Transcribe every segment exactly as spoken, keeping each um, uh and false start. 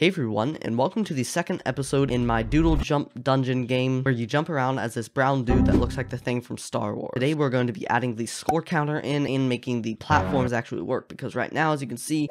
Hey everyone, and welcome to the second episode in my Doodle Jump dungeon game, where you jump around as this brown dude that looks like the thing from Star Wars. Today we're going to be adding the score counter in and making the platforms actually work, because right now, as you can see,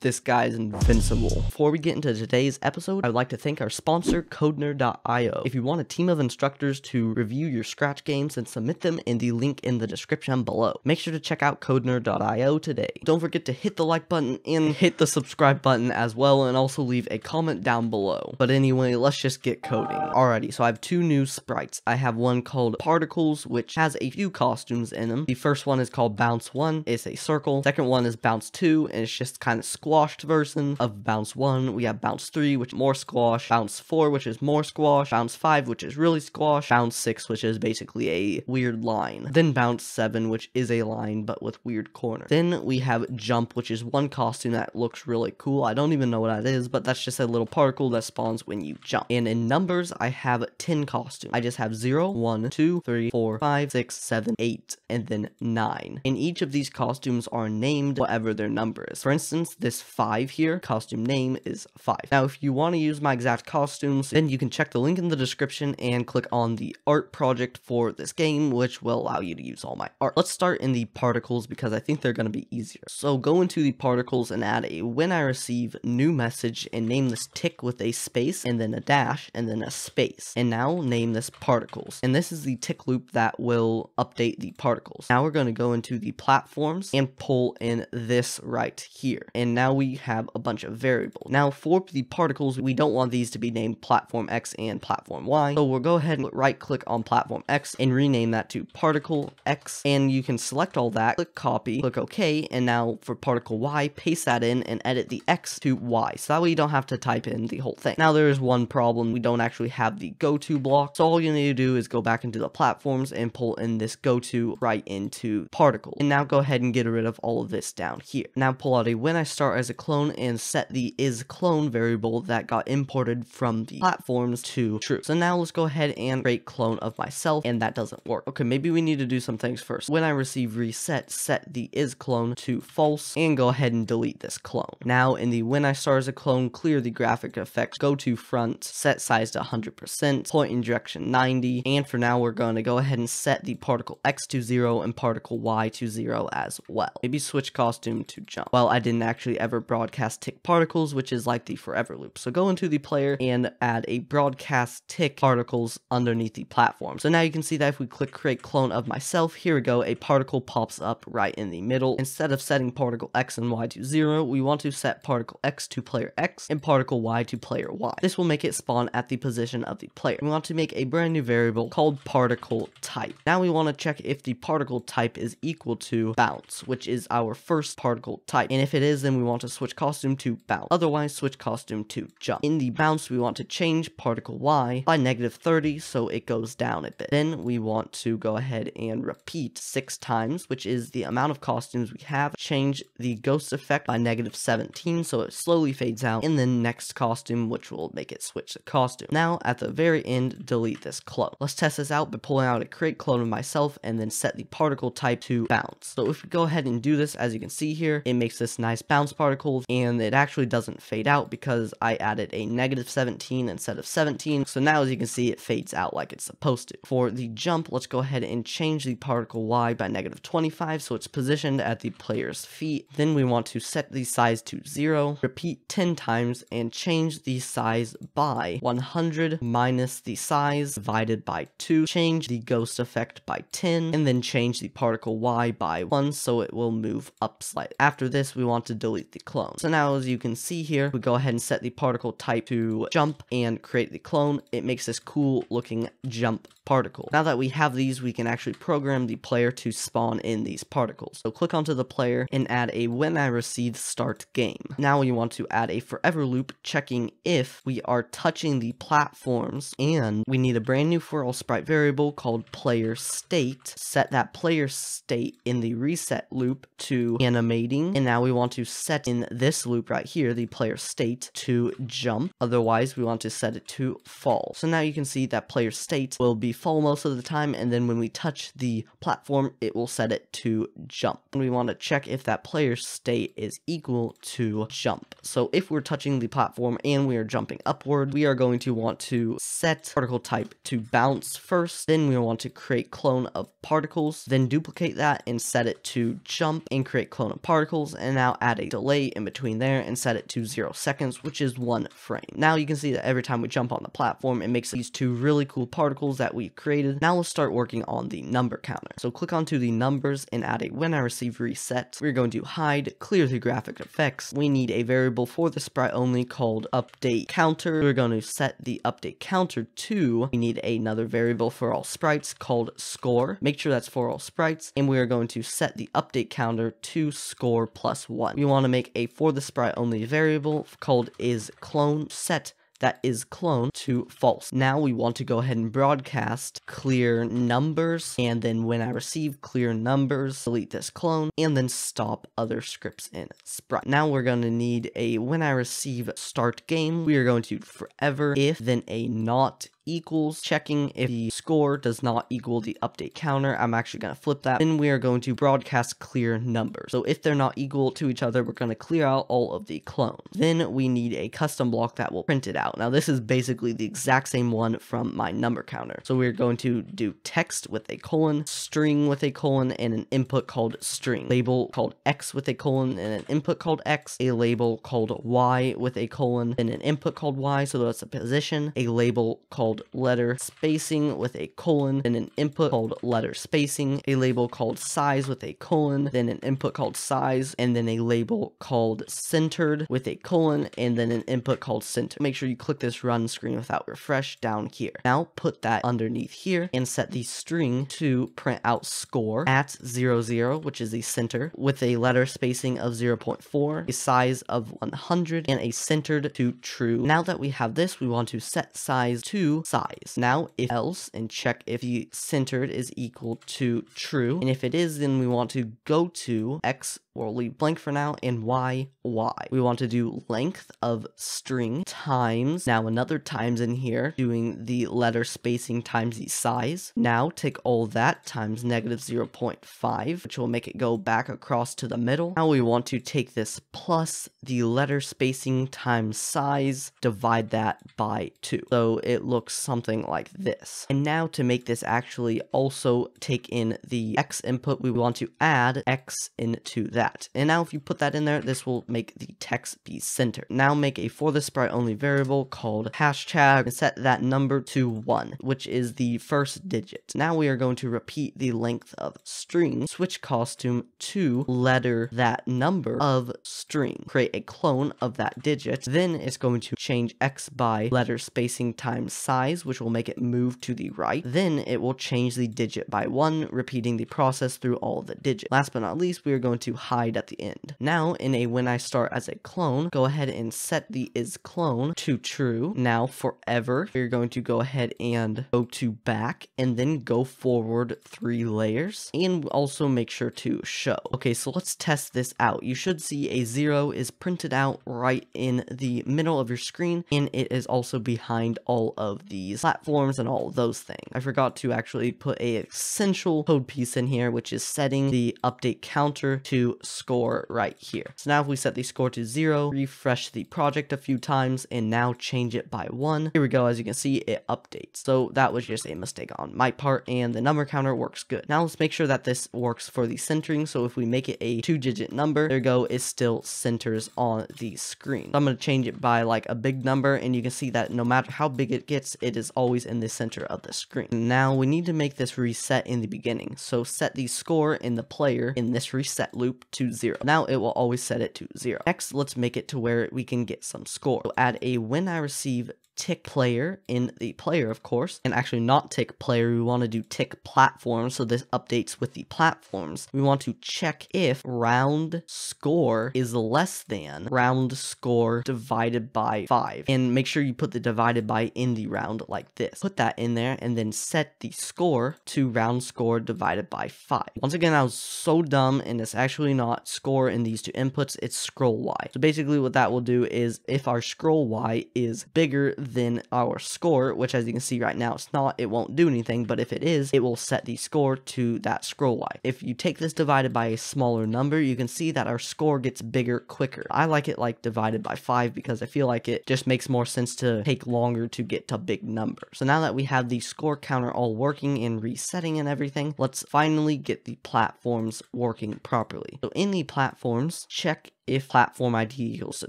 this guy is invincible. Before we get into today's episode, I would like to thank our sponsor, Codenerd dot i o. If you want a team of instructors to review your Scratch games, then submit them in the link in the description below. Make sure to check out Codenerd dot i o today. Don't forget to hit the like button and hit the subscribe button as well, and also leave a comment down below. But anyway, let's just get coding. Alrighty, so I have two new sprites. I have one called Particles, which has a few costumes in them. The first one is called Bounce one. It's a circle. Second one is Bounce two, and it's just kind of square. Squashed version of bounce one. We have bounce three, which is more squash, bounce four, which is more squash, bounce five, which is really squash, bounce six, which is basically a weird line, then bounce seven, which is a line but with weird corners. Then we have Jump, which is one costume that looks really cool. I don't even know what that is, but that's just a little particle that spawns when you jump. And in numbers, I have ten costumes. I just have zero, one, two, three, four, five, six, seven, eight, and then nine. And each of these costumes are named whatever their number is. For instance, this five here, costume name is five. Now, if you want to use my exact costumes, then you can check the link in the description and click on the art project for this game, which will allow you to use all my art. Let's start in the particles because I think they're going to be easier. So go into the particles and add a when I receive new message and name this tick with a space and then a dash and then a space. And now name this particles. And this is the tick loop that will update the particles. Now we're going to go into the platforms and pull in this right here. And now we have a bunch of variables. Now for the particles, we don't want these to be named platform X and platform Y, so we'll go ahead and right click on platform X and rename that to particle X, and you can select all that, click copy, click OK, and now for particle Y, paste that in and edit the X to Y, so that way you don't have to type in the whole thing. Now there is one problem, we don't actually have the goto block, so all you need to do is go back into the platforms and pull in this goto right into particle, and now go ahead and get rid of all of this down here. Now pull out a when I start as a clone and set the is clone variable that got imported from the platforms to true. So now let's go ahead and create clone of myself, and that doesn't work. Okay, maybe we need to do some things first. When I receive reset, set the is clone to false and go ahead and delete this clone. Now in the when I start as a clone, clear the graphic effect, go to front, set size to one hundred percent, point in direction ninety, and for now we're going to go ahead and set the particle X to zero and particle Y to zero as well. Maybe switch costume to Jump. Well, I didn't actually ever broadcast tick particles, which is like the forever loop. So go into the player and add a broadcast tick particles underneath the platform. So now you can see that if we click create clone of myself, here we go, a particle pops up right in the middle. Instead of setting particle X and Y to zero, we want to set particle X to player X and particle Y to player Y. This will make it spawn at the position of the player. We want to make a brand new variable called particle type. Now we want to check if the particle type is equal to bounce, which is our first particle type. And if it is, then we want to switch costume to bounce, otherwise switch costume to jump. In the bounce, we want to change particle Y by negative thirty, so it goes down a bit. Then we want to go ahead and repeat six times, which is the amount of costumes we have. Change the ghost effect by negative seventeen, so it slowly fades out, and then next costume, which will make it switch to costume. Now at the very end, delete this clone. Let's test this out by pulling out a create clone of myself and then set the particle type to bounce. So if we go ahead and do this, as you can see here, it makes this nice bounce particle, and it actually doesn't fade out because I added a negative seventeen instead of seventeen. So now as you can see, it fades out like it's supposed to. For the jump, let's go ahead and change the particle Y by negative twenty-five, so it's positioned at the player's feet. Then we want to set the size to zero, repeat ten times, and change the size by one hundred minus the size divided by two, change the ghost effect by ten, and then change the particle Y by one, so it will move up slightly. After this, we want to delete the clone. So now as you can see here, we go ahead and set the particle type to jump and create the clone. It makes this cool looking jump particle. Now that we have these, we can actually program the player to spawn in these particles. So click onto the player and add a when I receive start game. Now we want to add a forever loop checking if we are touching the platforms, and we need a brand new for all sprite variable called player state. Set that player state in the reset loop to animating, and now we want to set set in this loop right here, the player state, to jump. Otherwise, we want to set it to fall. So now you can see that player state will be fall most of the time, and then when we touch the platform, it will set it to jump. And we want to check if that player state is equal to jump. So if we're touching the platform and we are jumping upward, we are going to want to set particle type to bounce first. Then we want to create clone of particles, then duplicate that and set it to jump and create clone of particles, and now add a delay in between there and set it to zero seconds, which is one frame. Now you can see that every time we jump on the platform, it makes these two really cool particles that we've created. Now let's start working on the number counter. So click onto the numbers and add a when I receive reset. We're going to hide, clear the graphic effects. We need a variable for the sprite only called update counter. We're going to set the update counter to, we need another variable for all sprites called score. Make sure that's for all sprites, and we are going to set the update counter to score plus one. We want to make a for the sprite only variable called is clone. Set that is clone to false. Now we want to go ahead and broadcast clear numbers, and then when I receive clear numbers, delete this clone, and then stop other scripts in sprite. Now we're going to need a when I receive start game. We are going to forever if then a not equals, checking if the score does not equal the update counter. I'm actually going to flip that. Then we are going to broadcast clear numbers. So if they're not equal to each other, we're going to clear out all of the clones. Then we need a custom block that will print it out. Now this is basically the exact same one from my number counter. So we're going to do text with a colon, string with a colon, and an input called string, label called X with a colon, and an input called X, a label called Y with a colon, and an input called Y, so that's a position, a label called letter spacing with a colon, then an input called letter spacing, a label called size with a colon, then an input called size, and then a label called centered with a colon, and then an input called center. Make sure you click this run screen without refresh down here. Now put that underneath here and set the string to print out score at zero zero, which is the center, with a letter spacing of zero point four, a size of one hundred, and a centered to true. Now that we have this, we want to set size to size. Now if else, and check if the centered is equal to true, and if it is, then we want to go to X, we'll leave blank for now, and Y, Y. We want to do length of string times, now another times in here, doing the letter spacing times the size. Now take all that times negative zero point five, which will make it go back across to the middle. Now we want to take this plus the letter spacing times size, divide that by two. So it looks something like this. And now to make this actually also take in the X input, we want to add X into that. And now if you put that in there, this will make the text be centered. Now make a for the sprite only variable called hashtag and set that number to one, which is the first digit. Now we are going to repeat the length of string, switch costume to letter that number of string, create a clone of that digit, then it's going to change X by letter spacing times size, which will make it move to the right, then it will change the digit by one, repeating the process through all the digits. Last but not least, we are going to hide at the end. Now in a when I start as a clone, go ahead and set the is clone to true. Now forever, we're going to go ahead and go to back and then go forward three layers, and also make sure to show. Okay, so let's test this out. You should see a zero is printed out right in the middle of your screen, and it is also behind all of these platforms and all of those things. I forgot to actually put a essential code piece in here, which is setting the update counter to score right here. So now if we set the score to zero, refresh the project a few times, and now change it by one. Here we go. As you can see, it updates. So that was just a mistake on my part, and the number counter works good. Now let's make sure that this works for the centering. So if we make it a two digit number, there you go, it still centers on the screen. So I'm going to change it by like a big number, and you can see that no matter how big it gets, it is always in the center of the screen. Now we need to make this reset in the beginning. So set the score in the player in this reset loop to zero. Now it will always set it to zero. Next, let's make it to where we can get some score. So add a when I receive tick player in the player, of course, and actually not tick player, we want to do tick platform, so this updates with the platforms. We want to check if round score is less than round score divided by five, and make sure you put the divided by in the round like this. Put that in there and then set the score to round score divided by five. Once again, I was so dumb, and it's actually not score in these two inputs, it's scroll y. So basically what that will do is if our scroll y is bigger than our score, which as you can see right now it's not, it won't do anything, but if it is, it will set the score to that scroll y. If you take this divided by a smaller number, you can see that our score gets bigger quicker. I like it like divided by five because I feel like it just makes more sense to take longer to get to big numbers. So now that we have the score counter all working and resetting and everything, let's finally get the platforms working properly. So in the platforms, check if platform I D equals to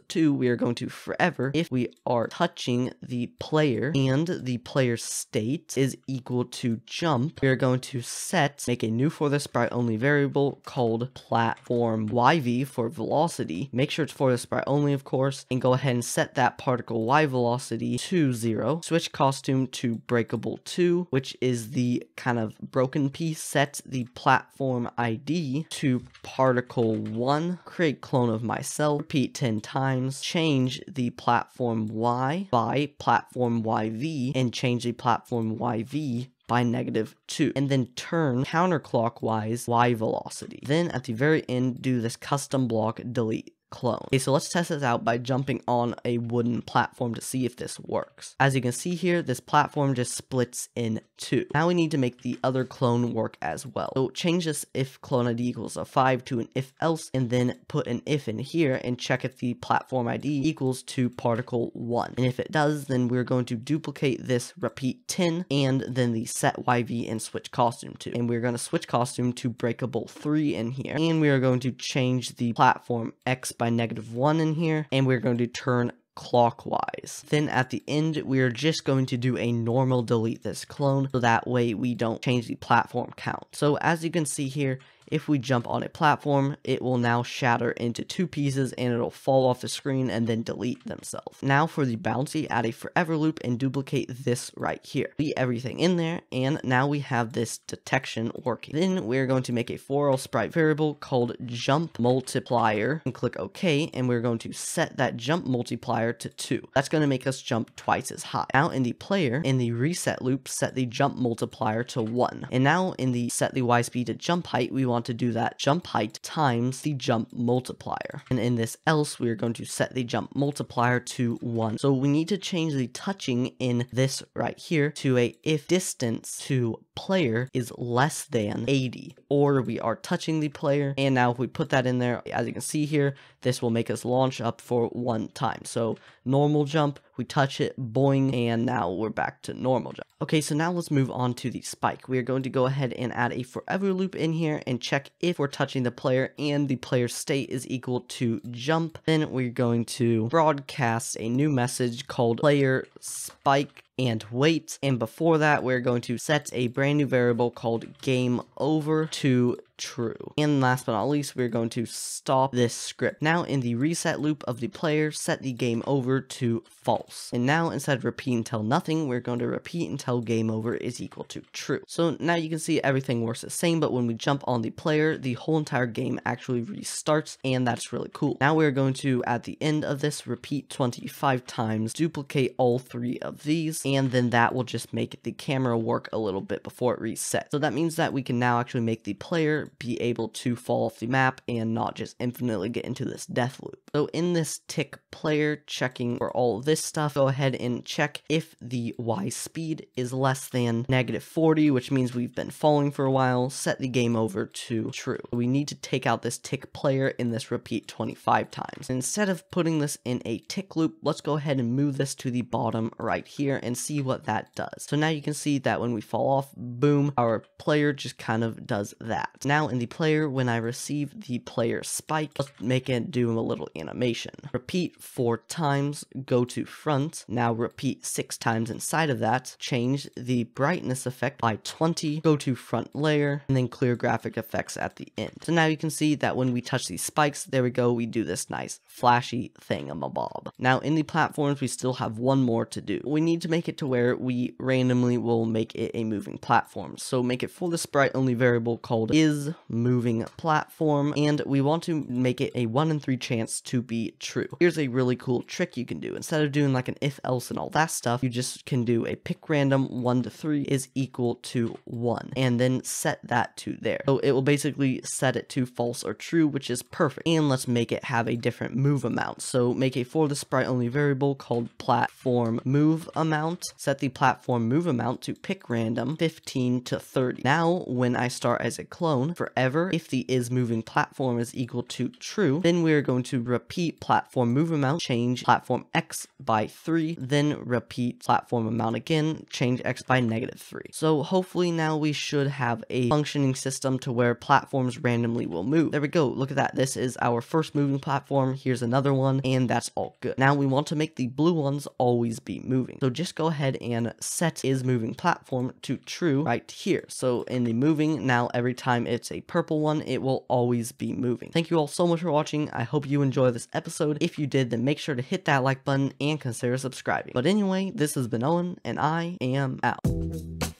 two, we are going to forever, if we are touching the player and the player state is equal to jump, we are going to set, make a new for the sprite only variable called platform Y V for velocity. Make sure it's for the sprite only, of course, and go ahead and set that particle Y velocity to zero. Switch costume to breakable two, which is the kind of broken piece. Set the platform I D to particle one. Create clone of myself, repeat ten times, change the platform Y by platform Y V, and change the platform Y V by negative two, and then turn counterclockwise Y velocity. Then at the very end, do this custom block delete clone. Okay, so let's test this out by jumping on a wooden platform to see if this works. As you can see here, this platform just splits in two. Now we need to make the other clone work as well. So change this if clone I D equals a five to an if else, and then put an if in here and check if the platform I D equals to particle one. And if it does, then we're going to duplicate this repeat ten and then the set Y V and switch costume to. And we're going to switch costume to breakable three in here. And we are going to change the platform X by negative one in here, and we're going to turn clockwise. Then at the end, we're just going to do a normal delete this clone, so that way we don't change the platform count. So as you can see here, if we jump on a platform, it will now shatter into two pieces and it'll fall off the screen and then delete themselves. Now for the bouncy, add a forever loop and duplicate this right here. Delete everything in there, and now we have this detection working. Then we're going to make a for all sprite variable called jump multiplier and click OK, and we're going to set that jump multiplier to two. That's going to make us jump twice as high. Now in the player, in the reset loop, set the jump multiplier to one. And now in the set the Y speed to jump height, we want to do that jump height times the jump multiplier, and in this else we are going to set the jump multiplier to one. So we need to change the touching in this right here to a if distance to player is less than eighty, or we are touching the player. And now if we put that in there, as you can see here, this will make us launch up for one time. So normal jump, we touch it, boing, and now we're back to normal jump. Okay, so now let's move on to the spike. We are going to go ahead and add a forever loop in here and check if we're touching the player and the player state is equal to jump. Then we're going to broadcast a new message called player spike and wait, and before that we're going to set a brand new variable called game over to true. And last but not least, we're going to stop this script. Now in the reset loop of the player, set the game over to false, and now instead of repeat until nothing, we're going to repeat until game over is equal to true. So now you can see everything works the same, but when we jump on the player, the whole entire game actually restarts, and that's really cool. Now we're going to, at the end of this, repeat twenty-five times, duplicate all three of these, and then that will just make the camera work a little bit before it resets. So that means that we can now actually make the player be able to fall off the map and not just infinitely get into this death loop. So in this tick player, checking for all this stuff, go ahead and check if the Y speed is less than negative forty, which means we've been falling for a while. Set the game over to true. We need to take out this tick player in this repeat twenty-five times. Instead of putting this in a tick loop, let's go ahead and move this to the bottom right here and see what that does. So now you can see that when we fall off, boom, our player just kind of does that. Now now in the player when I receive the player spike. Let's make it do a little animation. Repeat four times, go to front. Now repeat six times inside of that. Change the brightness effect by twenty, go to front layer, and then clear graphic effects at the end. So now you can see that when we touch these spikes, there we go, we do this nice flashy thingamabob. Now in the platforms, we still have one more to do. We need to make it to where we randomly will make it a moving platform. So make it for the sprite only variable called is moving platform, and we want to make it a one in three chance to be true. Here's a really cool trick you can do. Instead of doing like an if else and all that stuff, you just can do a pick random one to three is equal to one, and then set that to there. So it will basically set it to false or true, which is perfect. And let's make it have a different move amount. So make a for the sprite only variable called platform move amount. Set the platform move amount to pick random fifteen to thirty. Now when I start as a clone forever, if the is moving platform is equal to true, then we're going to repeat platform move amount, change platform x by three, then repeat platform amount again, change x by negative three. So hopefully now we should have a functioning system to where platforms randomly will move. There we go. Look at that. This is our first moving platform. Here's another one, and that's all good. Now we want to make the blue ones always be moving. So just go ahead and set is moving platform to true right here. So in the moving, now every time it's a purple one, it will always be moving. Thank you all so much for watching. I hope you enjoy this episode. If you did, then make sure to hit that like button and consider subscribing. But anyway, this has been Owen, and I am out.